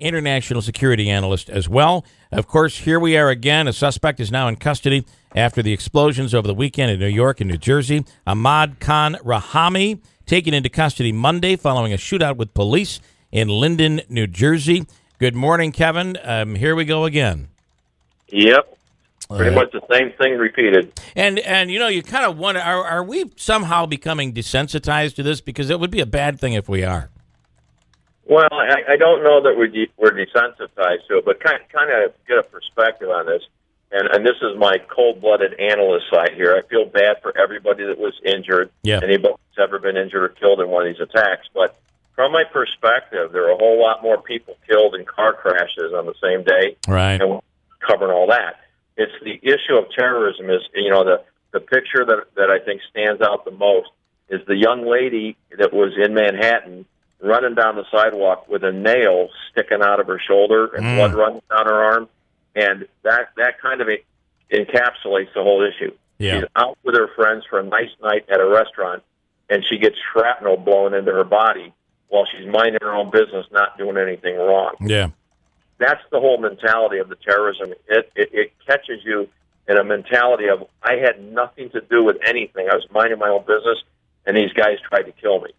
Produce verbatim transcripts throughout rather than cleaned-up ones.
international security analyst as well. Of course, here we are again. A suspect is now in custody after the explosions over the weekend in New York and New Jersey. Ahmad Khan Rahami taken into custody Monday following a shootout with police in Linden, New Jersey. Good morning, Kevin. Um, here we go again. Yep. Pretty uh, much the same thing repeated. And, and you know, you kind of wonder, are, are we somehow becoming desensitized to this? Because it would be a bad thing if we are. Well, I, I don't know that we're, de we're desensitized to it, but kind, kind of get a perspective on this. And, and this is my cold-blooded analyst side here. I feel bad for everybody that was injured, yeah. anybody that's ever been injured or killed in one of these attacks. But from my perspective, there are a whole lot more people killed in car crashes on the same day. Right. And we're covering all that. It's the issue of terrorism is, you know, the, the picture that, that I think stands out the most is the young lady that was in Manhattan running down the sidewalk with a nail sticking out of her shoulder and mm. blood running down her arm. And that, that kind of encapsulates the whole issue. Yeah. She's out with her friends for a nice night at a restaurant, and she gets shrapnel blown into her body while she's minding her own business, not doing anything wrong. Yeah. That's the whole mentality of the terrorism. It, it, it catches you in a mentality of, I had nothing to do with anything. I was minding my own business, and these guys tried to kill me.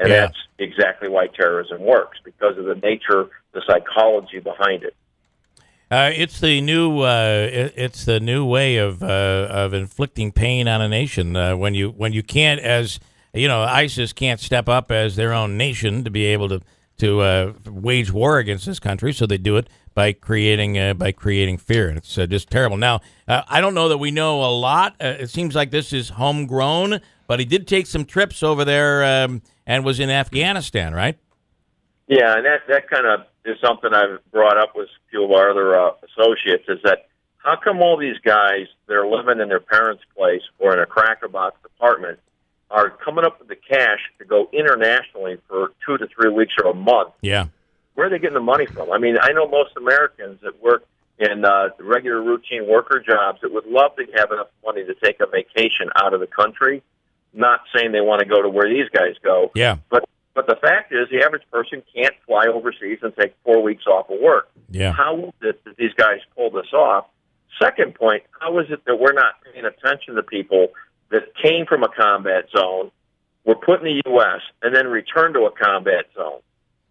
And yeah. that's exactly why terrorism works, because of the nature, the psychology behind it. Uh, it's the new uh, it, it's the new way of uh, of inflicting pain on a nation uh, when you when you can't, as you know, ISIS can't step up as their own nation to be able to to uh, wage war against this country, so they do it by creating uh, by creating fear, and it's uh, just terrible. Now, uh, I don't know that we know a lot. Uh, it seems like this is homegrown, but he did take some trips over there um, and was in Afghanistan, right? Yeah, and that that kind of is something I've brought up with a few of our other uh, associates, is that how come all these guys that are living in their parents' place or in a Cracker Box apartment are coming up with the cash to go internationally for two to three weeks or a month? Yeah. Where are they getting the money from? I mean, I know most Americans that work in uh, regular routine worker jobs that would love to have enough money to take a vacation out of the country, not saying they want to go to where these guys go. Yeah. But But the fact is, the average person can't fly overseas and take four weeks off of work. Yeah. How is it that these guys pull this off? Second point, how is it that we're not paying attention to people that came from a combat zone, were put in the U S, and then returned to a combat zone?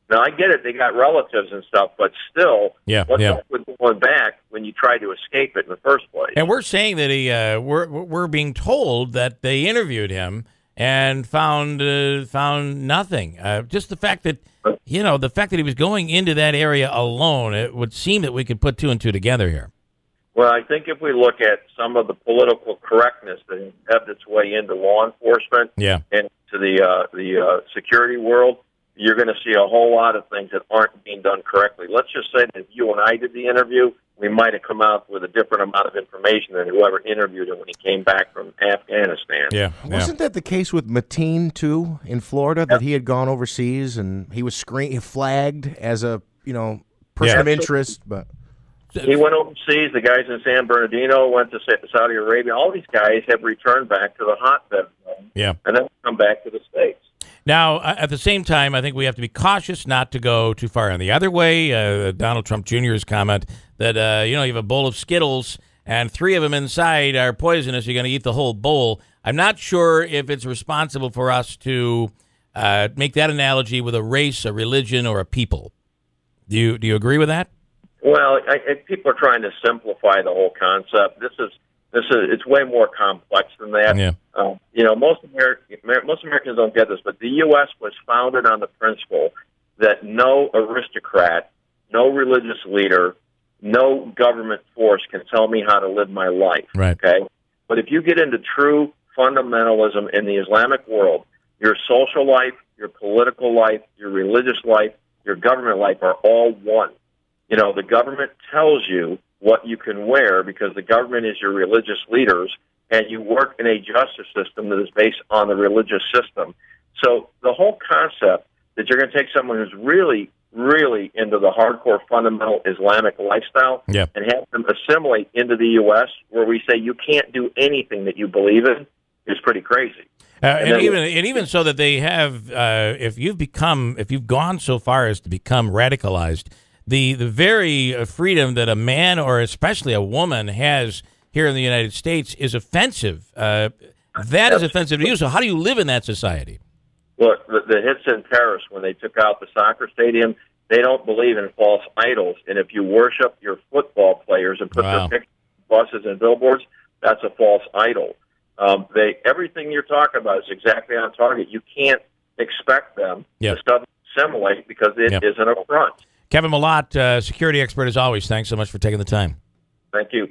Now, I get it, they got relatives and stuff, but still, yeah, what's yeah. up with going back when you try to escape it in the first place? And we're saying that he, uh, we're, we're being told that they interviewed him and found uh, found nothing. Uh, just the fact that, you know, the fact that he was going into that area alone, it would seem that we could put two and two together here. Well, I think if we look at some of the political correctness that has ebbed its way into law enforcement yeah. and to the, uh, the uh, security world, you're going to see a whole lot of things that aren't being done correctly. Let's just say that if you and I did the interview, we might have come out with a different amount of information than whoever interviewed him when he came back from Afghanistan. Yeah, yeah. Wasn't that the case with Mateen, too, in Florida, that yeah. he had gone overseas and he was screen flagged as a, you know, person yeah. of interest? But he went overseas. The guys in San Bernardino went to Saudi Arabia. All these guys have returned back to the hotbed. Yeah. And then come back to the States. Now, at the same time, I think we have to be cautious not to go too far. And the other way, uh, Donald Trump Junior's comment that, uh, you know, you have a bowl of Skittles and three of them inside are poisonous, you're going to eat the whole bowl. I'm not sure if it's responsible for us to uh, make that analogy with a race, a religion, or a people. Do you, do you agree with that? Well, I, I, people are trying to simplify the whole concept. This is... This is, it's way more complex than that. Yeah. Um, you know, most, Ameri Amer most Americans don't get this, but the U S was founded on the principle that no aristocrat, no religious leader, no government force can tell me how to live my life. Right. Okay? But if you get into true fundamentalism in the Islamic world, your social life, your political life, your religious life, your government life are all one. You know, the government tells you what you can wear because the government is your religious leaders, and you work in a justice system that is based on the religious system. So the whole concept that you're going to take someone who's really, really into the hardcore fundamental Islamic lifestyle yeah. and have them assimilate into the U S where we say you can't do anything that you believe in is pretty crazy. Uh, and, and, even, and even so that they have, uh, if you've become, if you've gone so far as to become radicalized, the the very freedom that a man or especially a woman has here in the United States is offensive. Uh, that is offensive to you. So how do you live in that society? Look, the, the hits in Paris when they took out the soccer stadium, they don't believe in false idols. And if you worship your football players and put wow. their pictures on buses and billboards, that's a false idol. Um, they everything you're talking about is exactly on target. You can't expect them yep. to suddenly assimilate because it yep. isn't a front. Kevin Mellot, uh, security expert as always, thanks so much for taking the time. Thank you.